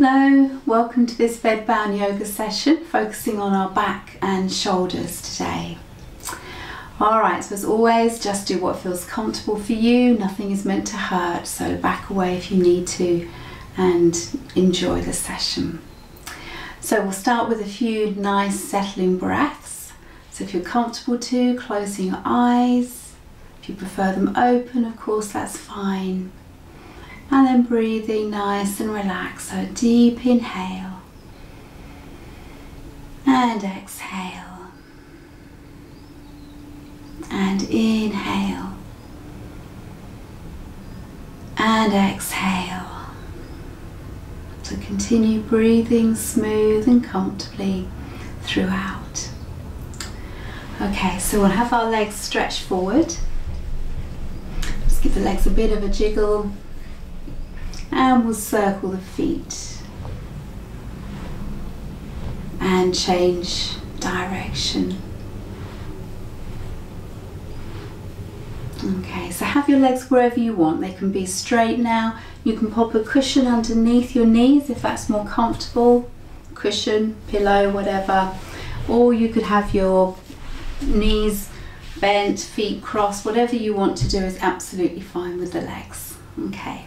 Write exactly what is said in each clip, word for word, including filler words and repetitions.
Hello, welcome to this bed bound yoga session focusing on our back and shoulders today. Alright, so as always, just do what feels comfortable for you, nothing is meant to hurt, so back away if you need to and enjoy the session. So we'll start with a few nice settling breaths. So if you're comfortable to, closing your eyes. If you prefer them open, of course, that's fine. And then breathing nice and relaxed, so deep inhale and exhale and inhale and exhale. So continue breathing smooth and comfortably throughout. Okay, so we'll have our legs stretched forward. Just give the legs a bit of a jiggle. And we'll circle the feet and change direction. Okay, so have your legs wherever you want. They can be straight now. You can pop a cushion underneath your knees if that's more comfortable. Cushion, pillow, whatever. Or you could have your knees bent, feet crossed. Whatever you want to do is absolutely fine with the legs. Okay.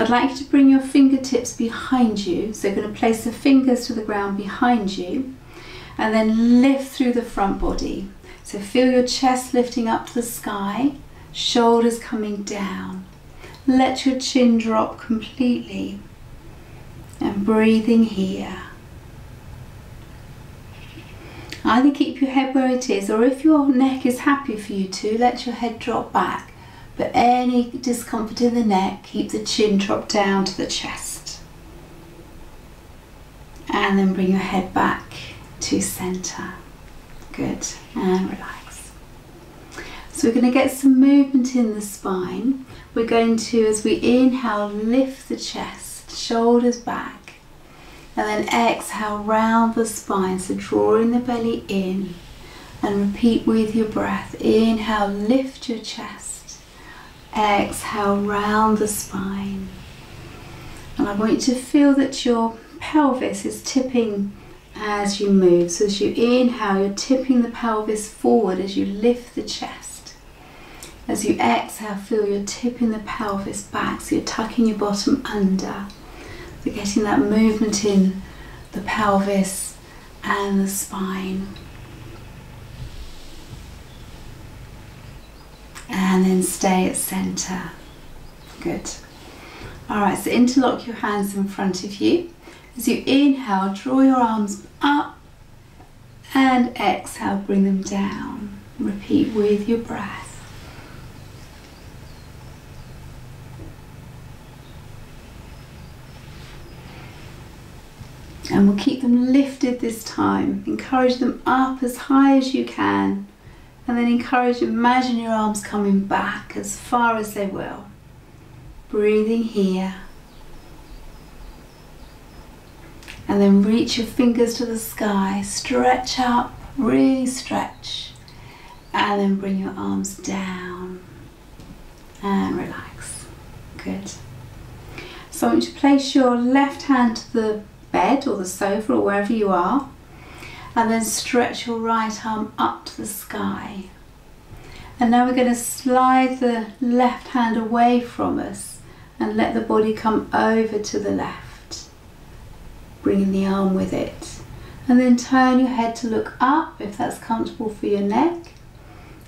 I'd like you to bring your fingertips behind you, so you're going to place the fingers to the ground behind you and then lift through the front body. So feel your chest lifting up to the sky, shoulders coming down. Let your chin drop completely and breathing here. Either keep your head where it is, or if your neck is happy for you to, let your head drop back. But any discomfort in the neck, keep the chin dropped down to the chest. And then bring your head back to center. Good, and relax. So we're gonna get some movement in the spine. We're going to, as we inhale, lift the chest, shoulders back. And then exhale, round the spine. So drawing the belly in and repeat with your breath. Inhale, lift your chest. Exhale, round the spine. And I want you to feel that your pelvis is tipping as you move. So as you inhale, you're tipping the pelvis forward as you lift the chest. As you exhale, feel you're tipping the pelvis back. So you're tucking your bottom under. So getting that movement in the pelvis and the spine. And then stay at center. Good. All right, so interlock your hands in front of you. As you inhale, draw your arms up and exhale, bring them down. Repeat with your breath. And we'll keep them lifted this time. Encourage them up as high as you can. And then encourage, imagine your arms coming back as far as they will. Breathing here. And then reach your fingers to the sky. Stretch up, really stretch. And then bring your arms down. And relax. Good. So I want you to place your left hand to the bed or the sofa or wherever you are. And then stretch your right arm up to the sky. And now we're going to slide the left hand away from us and let the body come over to the left, bringing the arm with it. And then turn your head to look up if that's comfortable for your neck,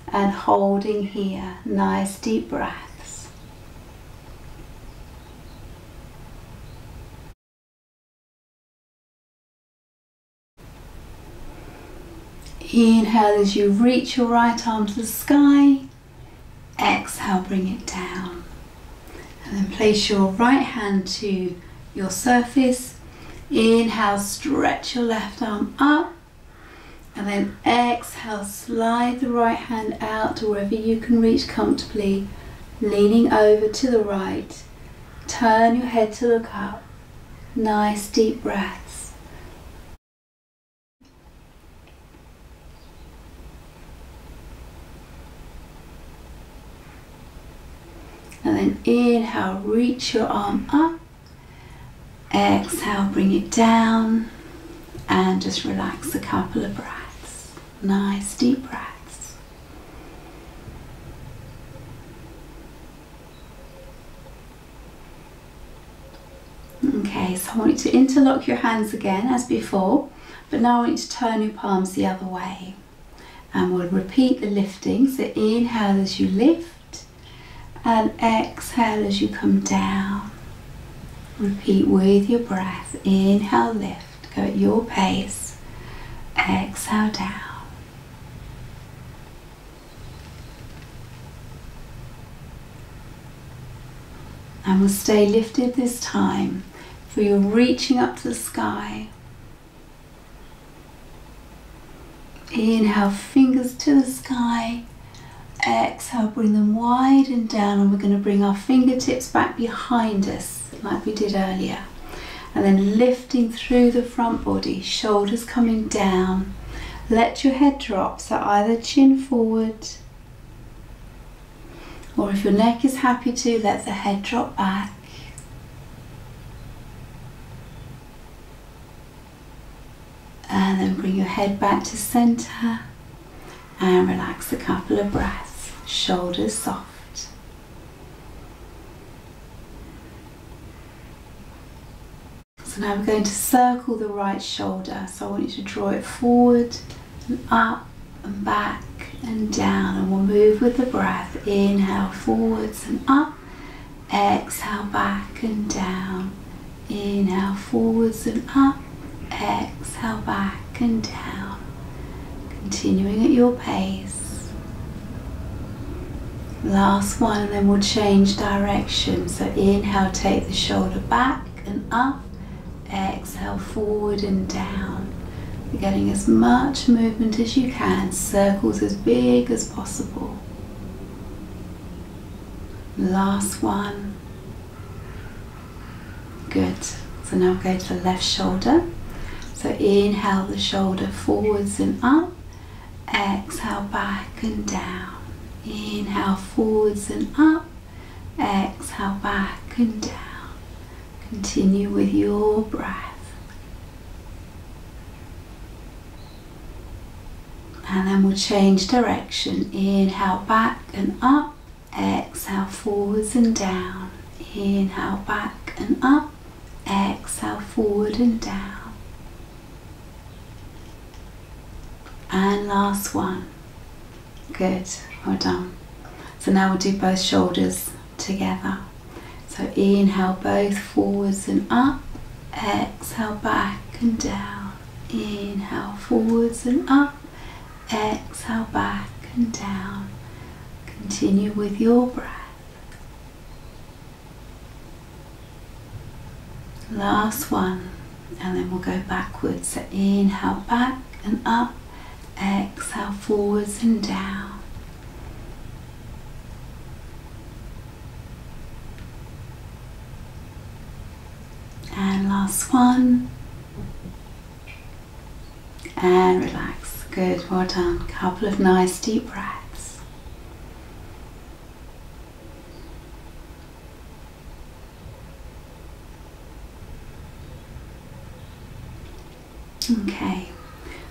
and holding here, nice deep breath. Inhale as you reach your right arm to the sky, exhale, bring it down. And then place your right hand to your surface. Inhale, stretch your left arm up. And then exhale, slide the right hand out to wherever you can reach comfortably, leaning over to the right. Turn your head to look up. Nice deep breath. And then inhale, reach your arm up. Exhale, exhale, bring it down and just relax a couple of breaths. Nice deep breaths. Okay, so I want you to interlock your hands again as before, but now I want you to turn your palms the other way. And we'll repeat the lifting, so inhale as you lift and exhale as you come down. Repeat with your breath. Inhale, lift, go at your pace, exhale, down. And we'll stay lifted this time, for you're reaching up to the sky. Inhale, fingers to the sky. Exhale, bring them wide and down, and we're going to bring our fingertips back behind us like we did earlier. And then lifting through the front body, shoulders coming down. Let your head drop, so either chin forward, or if your neck is happy to, let the head drop back. And then bring your head back to center and relax a couple of breaths. Shoulders soft. So now we're going to circle the right shoulder. So I want you to draw it forward and up and back and down. And we'll move with the breath. Inhale forwards and up. Exhale back and down. Inhale forwards and up. Exhale back and down, continuing at your pace. Last one, and then we'll change direction. So inhale, take the shoulder back and up. Exhale, forward and down. You're getting as much movement as you can, circles as big as possible. Last one. Good. So now go to the left shoulder. So inhale the shoulder forwards and up, exhale back and down. Inhale forwards and up, exhale back and down. Continue with your breath. And then we'll change direction. Inhale back and up, exhale forwards and down. Inhale back and up, exhale forward and down. And last one. Good, well done. So now we'll do both shoulders together. So inhale both forwards and up, exhale back and down. Inhale forwards and up, exhale back and down. Continue with your breath. Last one, and then we'll go backwards. So inhale back and up, exhale forwards and down. And last one. And relax. Good, well done. Couple of nice deep breaths. Okay.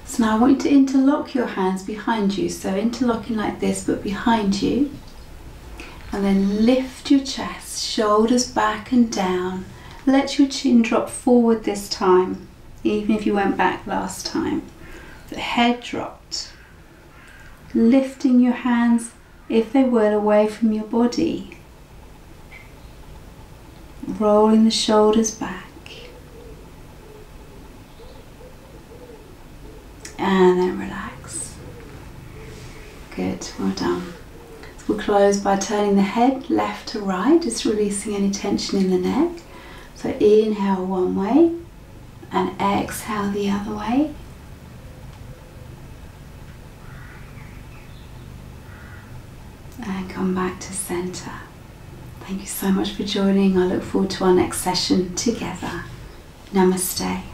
So now I want you to interlock your hands behind you, so interlocking like this but behind you, and then lift your chest, shoulders back and down. Let your chin drop forward this time, even if you went back last time. The head dropped, lifting your hands, if they were, away from your body, rolling the shoulders back. And then relax. Good, well done. We'll close by turning the head left to right, just releasing any tension in the neck. So inhale one way and exhale the other way. And come back to center. Thank you so much for joining. I look forward to our next session together. Namaste.